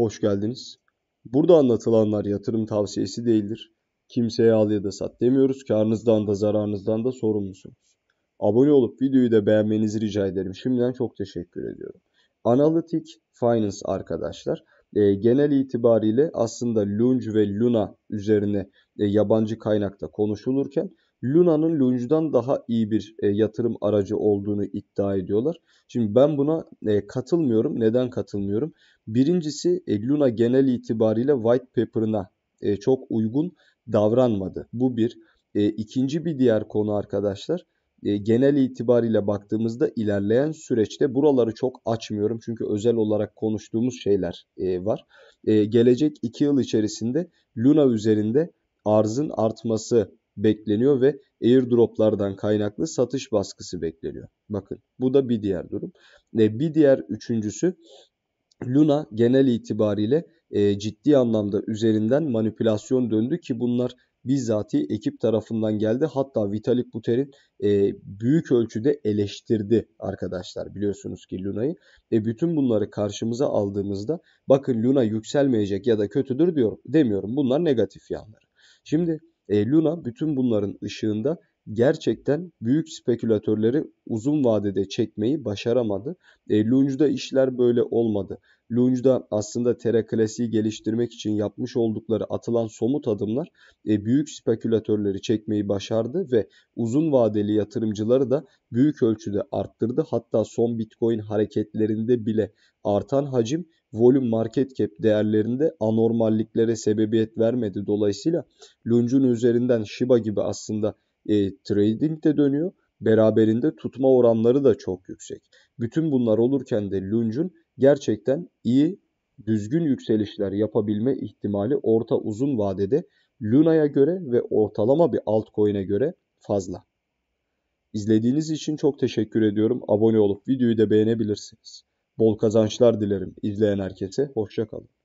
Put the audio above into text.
Hoş geldiniz. Burada anlatılanlar yatırım tavsiyesi değildir. Kimseye al ya da sat demiyoruz. Karınızdan da zararınızdan da sorumlusunuz. Abone olup videoyu da beğenmenizi rica ederim. Şimdiden çok teşekkür ediyorum. Analytic Finance arkadaşlar. Genel itibariyle aslında LUNC ve Luna üzerine yabancı kaynakta konuşulurken Luna'nın LUNC'dan daha iyi bir yatırım aracı olduğunu iddia ediyorlar. Şimdi ben buna katılmıyorum. Neden katılmıyorum? Birincisi Luna genel itibariyle White Paper'ına çok uygun davranmadı. Bu bir. İkinci bir diğer konu arkadaşlar. Genel itibariyle baktığımızda ilerleyen süreçte buraları çok açmıyorum. Çünkü özel olarak konuştuğumuz şeyler var. Gelecek 2 yıl içerisinde Luna üzerinde arzın artması bekleniyor ve airdroplardan kaynaklı satış baskısı bekleniyor. Bakın bu da bir diğer durum. Bir diğer üçüncüsü Luna genel itibariyle ciddi anlamda üzerinden manipülasyon döndü ki bunlar bizzati ekip tarafından geldi. Hatta Vitalik Buterin büyük ölçüde eleştirdi arkadaşlar. Biliyorsunuz ki Luna'yı. Bütün bunları karşımıza aldığımızda bakın Luna yükselmeyecek ya da kötüdür demiyorum. Bunlar negatif yanları. Şimdi Luna bütün bunların ışığında gerçekten büyük spekülatörleri uzun vadede çekmeyi başaramadı. LUNC'da işler böyle olmadı. LUNC'da aslında Terra Classic'i geliştirmek için yapmış oldukları atılan somut adımlar büyük spekülatörleri çekmeyi başardı ve uzun vadeli yatırımcıları da büyük ölçüde arttırdı. Hatta son Bitcoin hareketlerinde bile artan hacim volume market cap değerlerinde anormalliklere sebebiyet vermedi. Dolayısıyla LUNC'un üzerinden Shiba gibi aslında trading de dönüyor. Beraberinde tutma oranları da çok yüksek. Bütün bunlar olurken de LUNC'un gerçekten iyi, düzgün yükselişler yapabilme ihtimali orta uzun vadede Luna'ya göre ve ortalama bir altcoin'e göre fazla. İzlediğiniz için çok teşekkür ediyorum. Abone olup videoyu da beğenebilirsiniz. Bol kazançlar dilerim izleyen herkese. Hoşça kalın.